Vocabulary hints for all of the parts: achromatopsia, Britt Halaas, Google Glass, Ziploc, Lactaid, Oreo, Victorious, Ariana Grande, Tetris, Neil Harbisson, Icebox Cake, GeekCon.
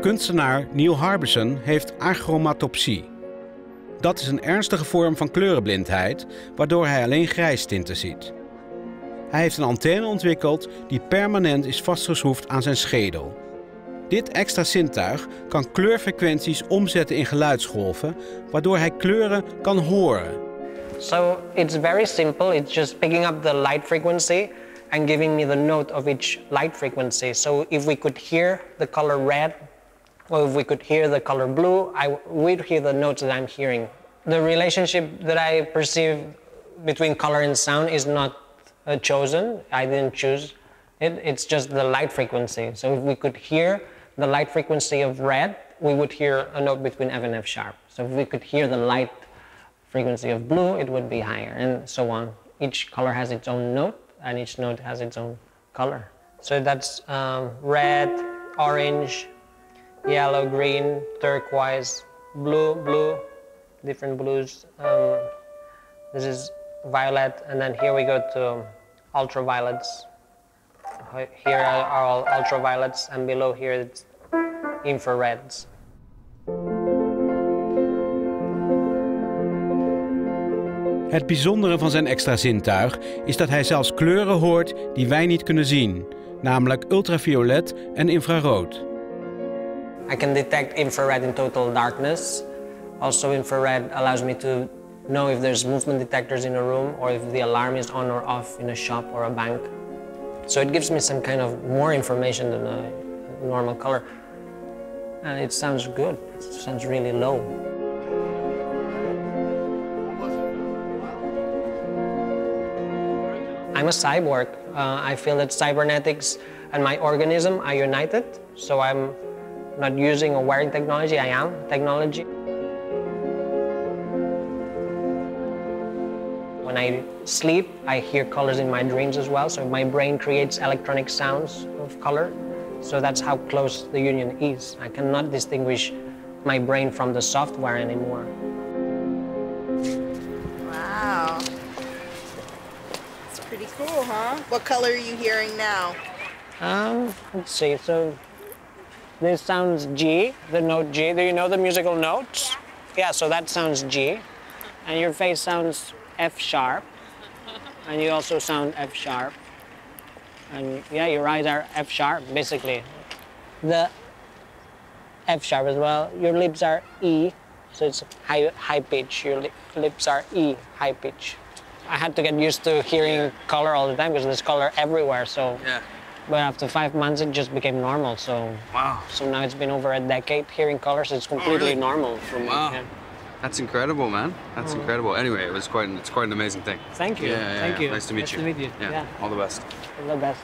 Kunstenaar Neil Harbisson heeft achromatopsie. Dat is een ernstige vorm van kleurenblindheid, waardoor hij alleen grijstinten ziet. Hij heeft een antenne ontwikkeld die permanent is vastgeschroefd aan zijn schedel. Dit extra zintuig kan kleurfrequenties omzetten in geluidsgolven, waardoor hij kleuren kan horen. So it's very simple. It's just picking up the light frequency and giving me the note of each light frequency. So if we could hear the color red, or if we could hear the color blue, I would hear the notes that I'm hearing. The relationship that I perceive between color and sound is not chosen. I didn't choose it. It's just the light frequency. So if we could hear the light frequency of red, we would hear a note between F and F sharp. So if we could hear the light frequency of blue, it would be higher, and so on. Each color has its own note, and each note has its own color. So that's red, orange, yellow, green, turquoise, blue, different blues. This is violet, and then here we go to ultraviolets. Here are all ultraviolets, and below here it's infrareds. Het bijzondere van zijn extra zintuig is dat hij zelfs kleuren hoort die wij niet kunnen zien, namelijk ultraviolet en infrarood. I can detect infrared in total darkness. Also, infrared allows me to know if there's movement detectors in a room or if the alarm is on or off in a shop or a bank. So it gives me some kind of more information than a normal color. And it sounds good. It sounds really low. I'm a cyborg. I feel that cybernetics and my organism are united, so I'm not using or wearing technology, I am technology. When I sleep, I hear colors in my dreams as well, so my brain creates electronic sounds of color, so that's how close the union is. I cannot distinguish my brain from the software anymore. Wow. It's pretty cool, huh? What color are you hearing now? Let's see, so this sounds G, the note G. Do you know the musical notes? Yeah, so that sounds G. And your face sounds F sharp. And you also sound F sharp. And yeah, your eyes are F sharp, basically. The F sharp as well. Your lips are E, so it's high pitch. Your lips are E, high pitch. I had to get used to hearing color all the time because there's color everywhere, so. Yeah. But after 5 months, it just became normal, so... Wow. So now it's been over a decade hearing colors. It's completely normal for me. Wow. Yeah. That's incredible, man. That's incredible. Anyway, it's quite an amazing thing. Thank you. Yeah, Thank you. Nice to meet you. Nice to meet you. Yeah. All the best. All the best.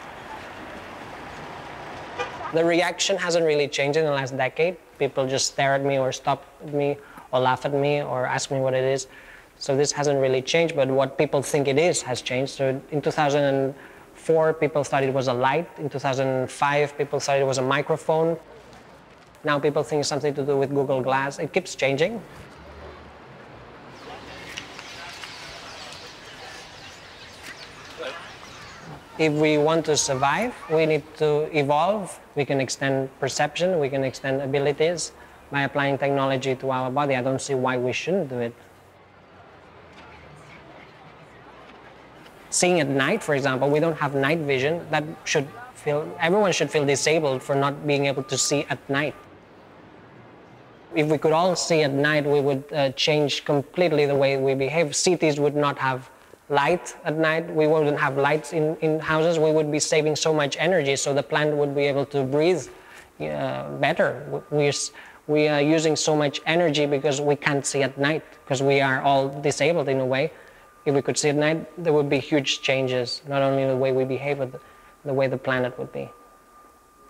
The reaction hasn't really changed in the last decade. People just stare at me or stop at me or laugh at me or ask me what it is. So this hasn't really changed, but what people think it is has changed. So in 2004, people thought it was a light. In 2005, people thought it was a microphone. Now people think it's something to do with Google Glass. It keeps changing. If we want to survive, we need to evolve. We can extend perception, we can extend abilities by applying technology to our body. I don't see why we shouldn't do it. Seeing at night, for example, we don't have night vision. That should feel, everyone should feel disabled for not being able to see at night. If we could all see at night, we would change completely the way we behave. Cities would not have light at night. We wouldn't have lights in houses. We would be saving so much energy, so the plant would be able to breathe better. We are using so much energy because we can't see at night, because we are all disabled in a way. If we could see at night, there would be huge changes, not only the way we behave, but the way the planet would be.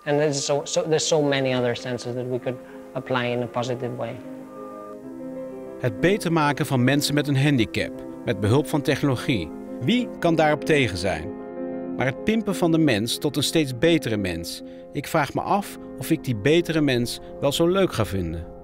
And there's so many other senses that we could apply in a positive way. Het beter maken van mensen met een handicap, met behulp van technologie. Wie kan daarop tegen zijn? Maar het pimpen van de mens tot een steeds betere mens. Ik vraag me af of ik die betere mens wel zo leuk ga vinden.